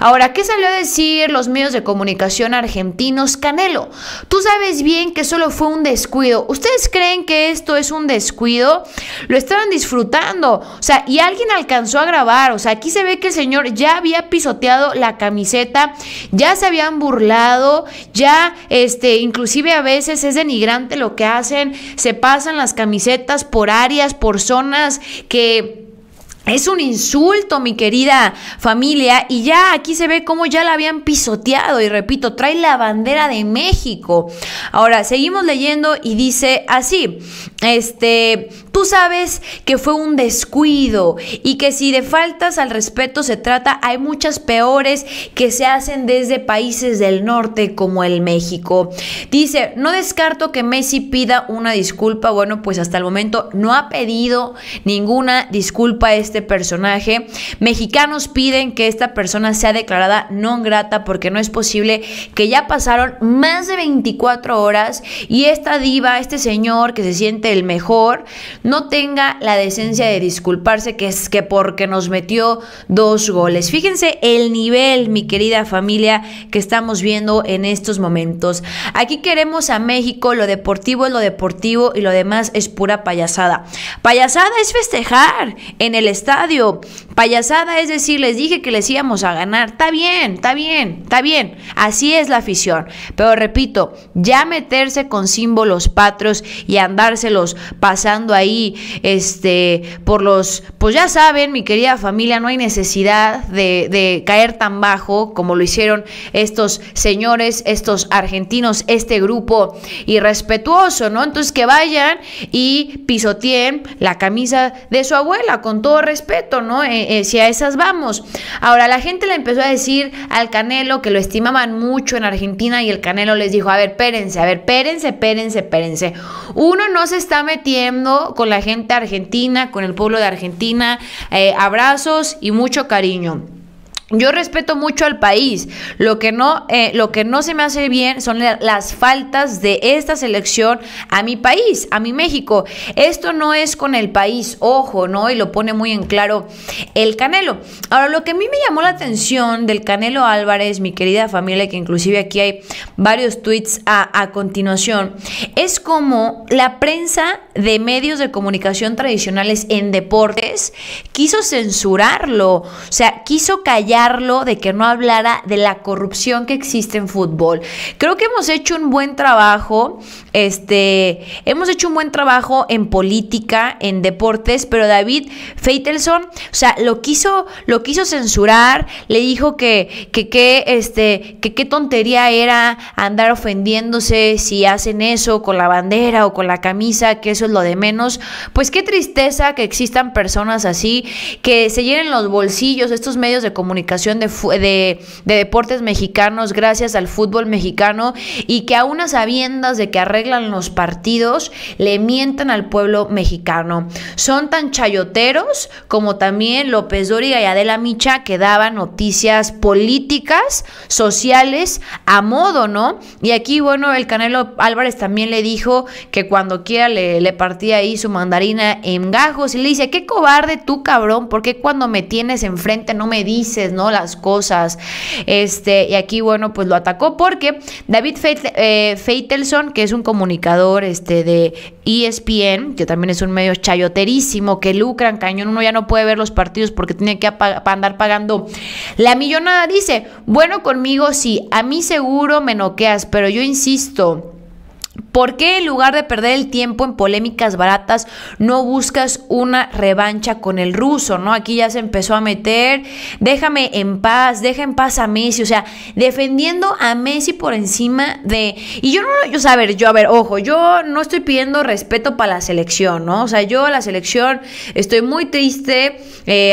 Ahora, ¿qué salió a decir los medios de comunicación argentinos? Canelo, tú sabes bien que solo fue un descuido. ¿Ustedes creen que esto es un descuido? Lo estaban disfrutando, o sea, y alguien alcanzó a grabar. O sea, aquí se ve que el señor ya había pisoteado la camiseta, ya se habían burlado, ya inclusive a veces es denigrante lo que hacen, se pasan las camisetas por áreas, por zonas que... es un insulto, mi querida familia, y ya aquí se ve cómo ya la habían pisoteado y repito, trae la bandera de México. Ahora, seguimos leyendo y dice así, tú sabes que fue un descuido y que si de faltas al respeto se trata, hay muchas peores que se hacen desde países del norte como el México. Dice, no descarto que Messi pida una disculpa. Bueno, pues hasta el momento no ha pedido ninguna disculpa a este personaje. Mexicanos piden que esta persona sea declarada non grata porque no es posible que ya pasaron más de 24 horas y esta diva, este señor que se siente el mejor, no tenga la decencia de disculparse, que es que porque nos metió 2 goles. Fíjense el nivel, mi querida familia, que estamos viendo en estos momentos. Aquí queremos a México, lo deportivo es lo deportivo y lo demás es pura payasada. Payasada es festejar en el estadio, payasada es decir, les dije que les íbamos a ganar. Está bien, está bien, está bien, así es la afición, pero repito, ya meterse con símbolos patrios y andárselos pasando ahí por los, pues ya saben, mi querida familia, no hay necesidad de caer tan bajo como lo hicieron estos señores, estos argentinos, este grupo irrespetuoso, ¿no? Entonces que vayan y pisoteen la camisa de su abuela, con todo respeto, ¿no? Si a esas vamos. Ahora, la gente le empezó a decir al Canelo que lo estimaban mucho en Argentina y el Canelo les dijo, a ver, pérense, pérense. Uno no se está metiendo con la gente argentina, con el pueblo de Argentina, abrazos y mucho cariño. Yo respeto mucho al país, lo que no se me hace bien son las faltas de esta selección a mi país, a mi México. Esto no es con el país, ojo, ¿no? Y lo pone muy en claro el Canelo. Ahora, lo que a mí me llamó la atención del Canelo Álvarez, mi querida familia, que inclusive aquí hay varios tweets a continuación, es como la prensa de medios de comunicación tradicionales en deportes quiso censurarlo, o sea, quiso callar de que no hablara de la corrupción que existe en fútbol. Creo que hemos hecho un buen trabajo, hemos hecho un buen trabajo en política, en deportes, pero David Faitelson, o sea, lo quiso censurar, le dijo que qué tontería era andar ofendiéndose si hacen eso con la bandera o con la camisa, que eso es lo de menos. Pues qué tristeza que existan personas así, que se llenen los bolsillos estos medios de comunicación de deportes mexicanos gracias al fútbol mexicano y que a unas sabiendas de que arreglan los partidos le mientan al pueblo mexicano. Son tan chayoteros como también López Dóriga y Adela Micha, que daban noticias políticas, sociales a modo, ¿no? Y aquí, bueno, el Canelo Álvarez también le dijo que cuando quiera le partía ahí su mandarina en gajos y le dice, qué cobarde tú, cabrón, porque cuando me tienes enfrente no me dices, ¿no?, las cosas. Y aquí, bueno, pues lo atacó porque David Faitelson, que es un comunicador de ESPN, que también es un medio chayoterísimo, que lucran cañón, uno ya no puede ver los partidos porque tiene que andar pagando la millonada, dice, bueno, conmigo sí, a mí seguro me noqueas, pero yo insisto, ¿por qué en lugar de perder el tiempo en polémicas baratas no buscas una revancha con el ruso, ¿no? Aquí ya se empezó a meter, déjame en paz, deja en paz a Messi, o sea, defendiendo a Messi por encima de... Y yo no, ojo, yo no estoy pidiendo respeto para la selección, ¿no? O sea, yo a la selección estoy muy triste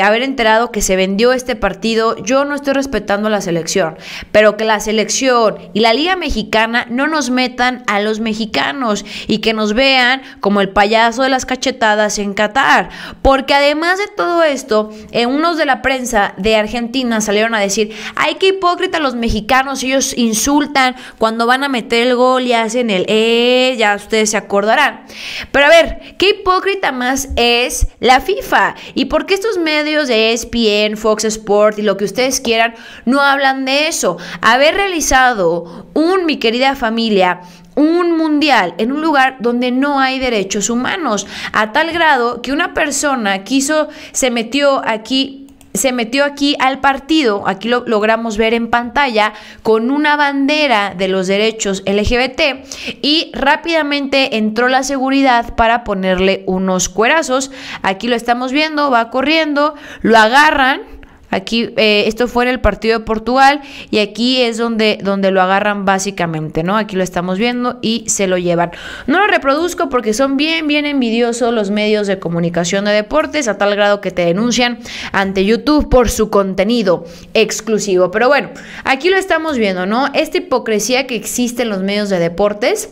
haber enterado que se vendió este partido, yo no estoy respetando a la selección, pero que la selección y la Liga Mexicana no nos metan a los mexicanos mexicanos y que nos vean como el payaso de las cachetadas en Qatar. Porque además de todo esto, unos de la prensa de Argentina salieron a decir: ¡ay, qué hipócritas los mexicanos! Ellos insultan cuando van a meter el gol y hacen el ya ustedes se acordarán. Pero a ver, ¿qué hipócrita más es la FIFA? ¿Y por qué estos medios de ESPN, Fox Sports y lo que ustedes quieran no hablan de eso? Haber realizado mi querida familia, un mundial en un lugar donde no hay derechos humanos, a tal grado que una persona se metió aquí al partido, aquí lo logramos ver en pantalla, con una bandera de los derechos LGBT, y rápidamente entró la seguridad para ponerle unos cuerazos. Aquí lo estamos viendo, va corriendo, lo agarran. Aquí, esto fue en el partido de Portugal, y aquí es donde lo agarran básicamente, ¿no? Aquí lo estamos viendo y se lo llevan. No lo reproduzco porque son bien envidiosos los medios de comunicación de deportes, a tal grado que te denuncian ante YouTube por su contenido exclusivo. Pero bueno, aquí lo estamos viendo, ¿no? Esta hipocresía que existe en los medios de deportes.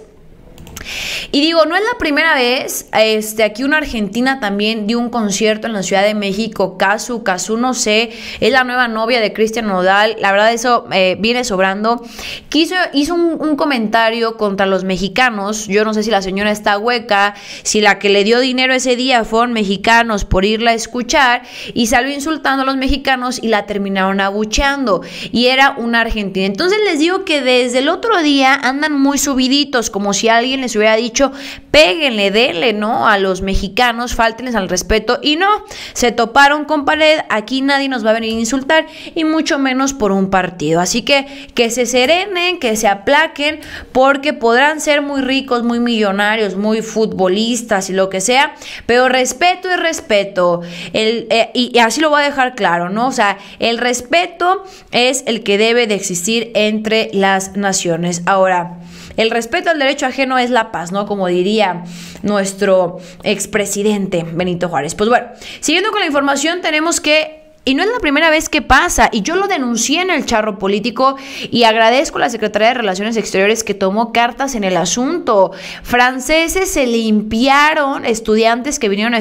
Y digo, no es la primera vez. Aquí una argentina también dio un concierto en la Ciudad de México. Cazu, no sé, es la nueva novia de Cristian Nodal. La verdad, eso viene sobrando. Hizo un comentario contra los mexicanos. Yo no sé si la señora está hueca, si la que le dio dinero ese día fueron mexicanos por irla a escuchar, y salió insultando a los mexicanos y la terminaron abucheando, y era una argentina. Entonces les digo que desde el otro día andan muy subiditos, como si alguien les hubiera dicho: péguenle, denle, ¿no?, a los mexicanos, fáltenles al respeto. Y no, se toparon con pared. Aquí nadie nos va a venir a insultar, y mucho menos por un partido. Así que se serenen, que se aplaquen, porque podrán ser muy ricos, muy millonarios, muy futbolistas y lo que sea, pero respeto es respeto. Y así lo voy a dejar claro, ¿no? O sea, el respeto es el que debe de existir entre las naciones. Ahora, el respeto al derecho ajeno es la paz, ¿no?, como diría nuestro expresidente Benito Juárez. Pues bueno, siguiendo con la información, tenemos que, y no es la primera vez que pasa, y yo lo denuncié en el charro político, y agradezco a la Secretaría de Relaciones Exteriores que tomó cartas en el asunto. Franceses se limpiaron, estudiantes que vinieron,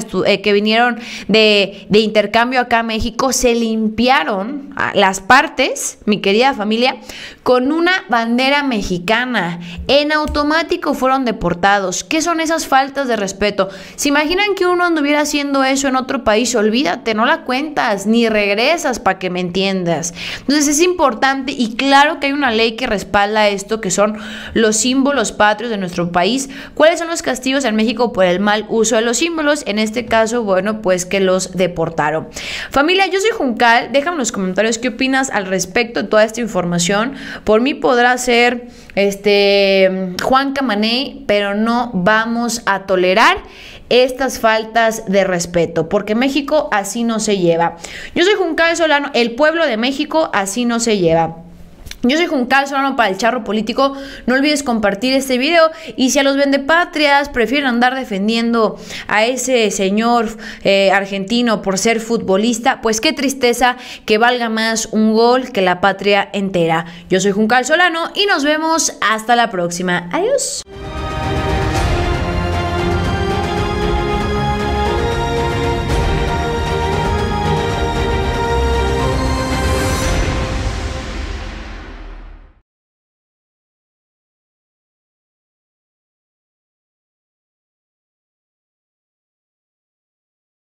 de intercambio acá a México, se limpiaron las partes, mi querida familia, con una bandera mexicana. En automático fueron deportados. ¿Qué son esas faltas de respeto? ¿Se imaginan que uno anduviera haciendo eso en otro país? Olvídate, no la cuentas, ni regresas, para que me entiendas. Entonces es importante, y claro que hay una ley que respalda esto, que son los símbolos patrios de nuestro país. ¿Cuáles son los castigos en México por el mal uso de los símbolos? En este caso, bueno, pues que los deportaron. Familia, yo soy Juncal. Déjame en los comentarios qué opinas al respecto de toda esta información. Por mí podrá ser Juan Camané, pero no vamos a tolerar estas faltas de respeto, porque México así no se lleva. Yo soy Juncal Solano, el pueblo de México así no se lleva. Yo soy Juncal Solano para el charro político. No olvides compartir este video, y si a los vendepatrias prefieren andar defendiendo a ese señor argentino por ser futbolista, pues qué tristeza que valga más un gol que la patria entera. Yo soy Juncal Solano y nos vemos hasta la próxima. Adiós.